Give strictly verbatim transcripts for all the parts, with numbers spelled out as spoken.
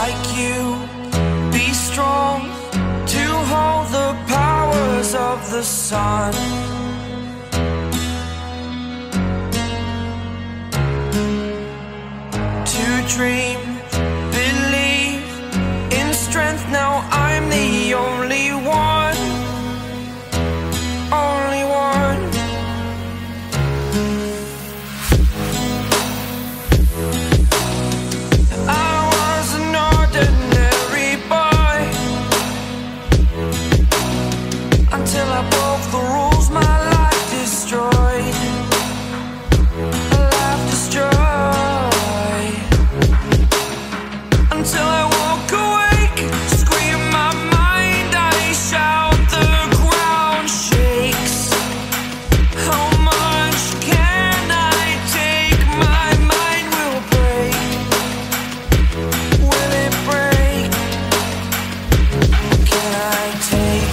like you. Be strong to hold the powers of the sun. To dream, believe in strength. Now I'm the only one, only one. I was an ordinary boy until I broke the rules. My life destroyed, my life destroyed, until I walk awake, scream my mind, I shout, the ground shakes. How much can I take? My mind will break. Will it break? Can I take?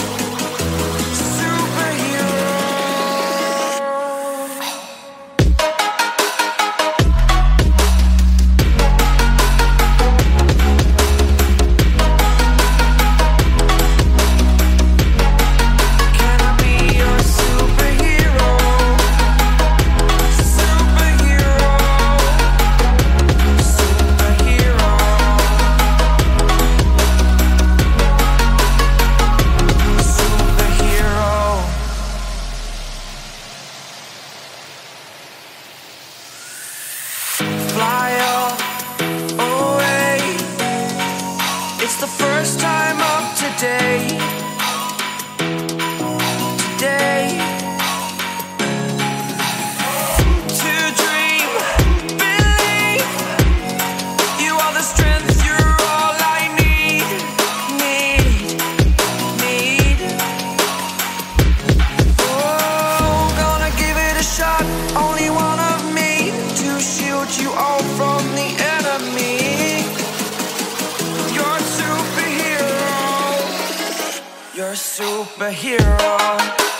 It's the first time of today, today, to dream, believe, you are the strength, you're all I need, need, need, oh, gonna give it a shot, only one of me, to shield you all from the enemy. You're a superhero.